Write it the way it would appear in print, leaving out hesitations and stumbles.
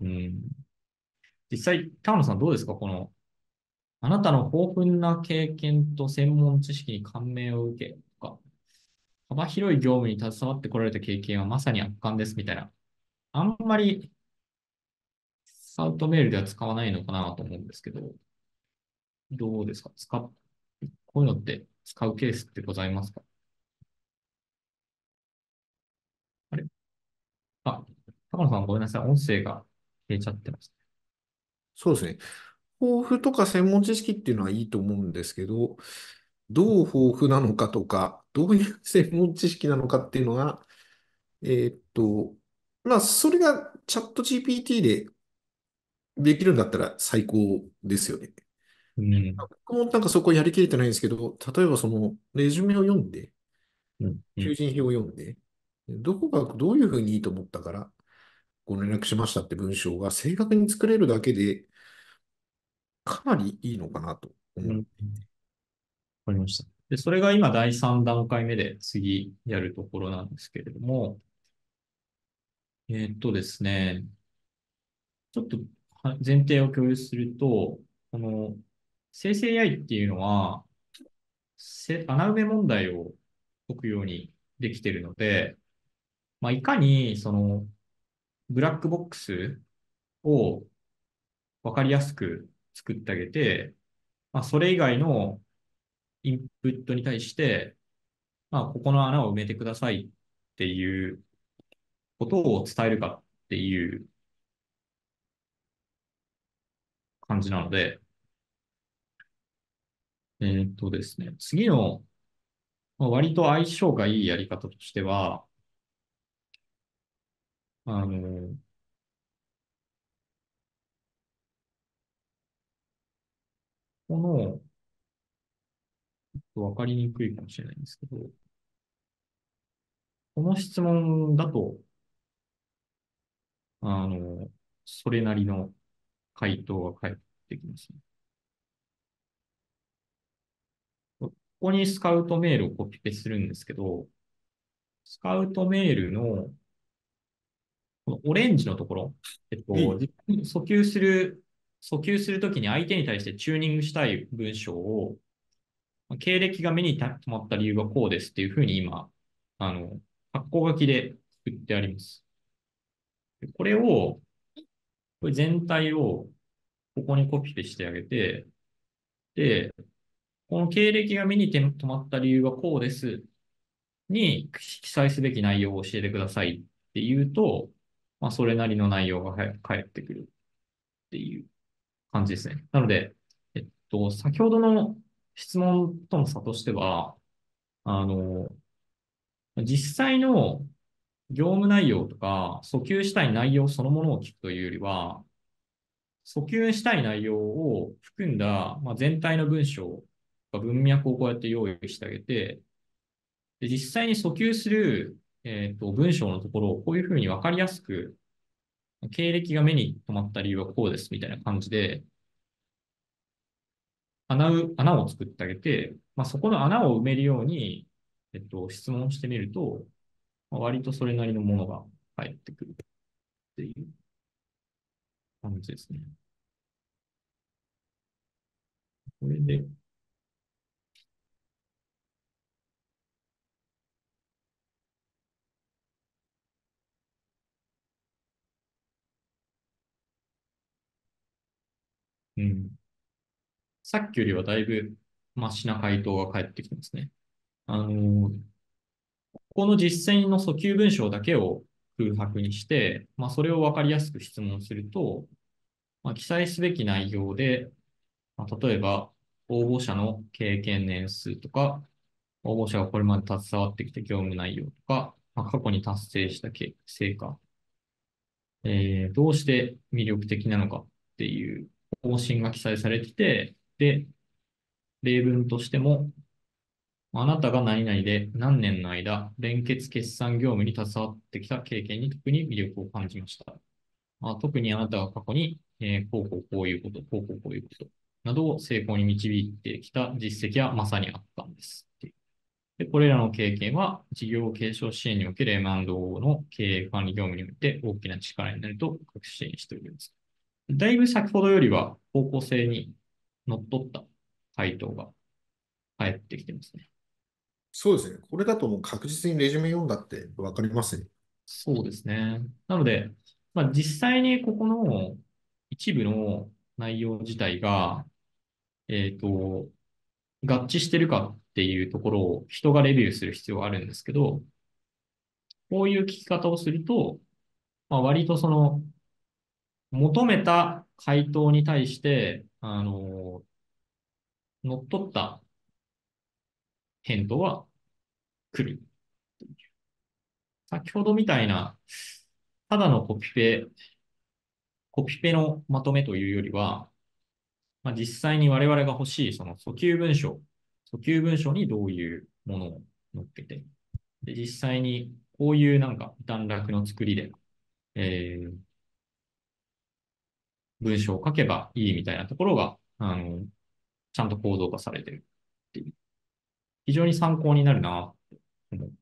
うん。実際、田野さんどうですか？この、あなたの豊富な経験と専門知識に感銘を受けとか、幅広い業務に携わってこられた経験はまさに圧巻ですみたいな。あんまり、スカウトメールでは使わないのかなと思うんですけど、どうですか？こういうのって使うケースってございますか？あれ高野さんごめんなさい。音声が消えちゃってました。そうですね。豊富とか専門知識っていうのはいいと思うんですけど、どう豊富なのかとか、どういう専門知識なのかっていうのが、それがチャット GPT でできるんだったら最高ですよね。うん、僕もなんかそこやりきれてないんですけど、例えばそのレジュメを読んで、求人票を読んで、どこがどういうふうにいいと思ったからご連絡しましたって文章が正確に作れるだけでかなりいいのかなと思っていて。わかりました。で、それが今第3段階目で次やるところなんですけれども、ですね、ちょっと前提を共有すると、この生成 AI っていうのは、穴埋め問題を解くようにできているので、いかにそのブラックボックスを分かりやすく作ってあげて、それ以外のインプットに対して、ここの穴を埋めてくださいっていうことを伝えるかっていう感じなので、ですね、次の、割と相性がいいやり方としては、この、ちょっとわかりにくいかもしれないんですけど、この質問だと、それなりの回答が返ってきますね。ここにスカウトメールをコピペするんですけど、スカウトメールの、このオレンジのところ、訴求するときに相手に対してチューニングしたい文章を、経歴が目に留まった理由はこうですっていうふうに今、発行書きで作ってあります。これ全体をここにコピペしてあげて、で、この経歴が目に留まった理由はこうですに記載すべき内容を教えてくださいって言うと、それなりの内容が返ってくるっていう感じですね。なので、先ほどの質問との差としては、実際の業務内容とか、訴求したい内容そのものを聞くというよりは、訴求したい内容を含んだ、全体の文章、文脈をこうやって用意してあげて、で実際に訴求する、文章のところをこういうふうに分かりやすく、経歴が目に留まった理由はこうですみたいな感じで、穴を作ってあげて、そこの穴を埋めるように、質問してみると、割とそれなりのものが返ってくるっていう感じですね。これで、さっきよりはだいぶマシな回答が返ってきてますね。この実践の訴求文章だけを空白にして、それを分かりやすく質問すると、記載すべき内容で、例えば応募者の経験年数とか、応募者がこれまで携わってきた業務内容とか、過去に達成した成果、どうして魅力的なのかっていう方針が記載されてて、で、例文としても、あなたが何々で何年の間、連結決算業務に携わってきた経験に特に魅力を感じました。特にあなたが過去に、こういうことなどを成功に導いてきた実績はまさにあったんですっていうで、これらの経験は、事業継承支援におけるM&O の経営管理業務において大きな力になると確信しております。だいぶ先ほどよりは方向性にのっとった回答が返ってきてますね。そうですね。これだともう確実にレジュメ読んだって分かりますね。そうですね。なので、実際にここの一部の内容自体が、合致してるかっていうところを人がレビューする必要があるんですけど、こういう聞き方をすると、割とその、求めた回答に対して、乗っ取った返答は来る。先ほどみたいな、ただのコピペのまとめというよりは、実際に我々が欲しいその訴求文書にどういうものを載っけて、で実際にこういうなんか段落の作りで、文章を書けばいいみたいなところが、ちゃんと構造化されてるっていう。非常に参考になるなと思って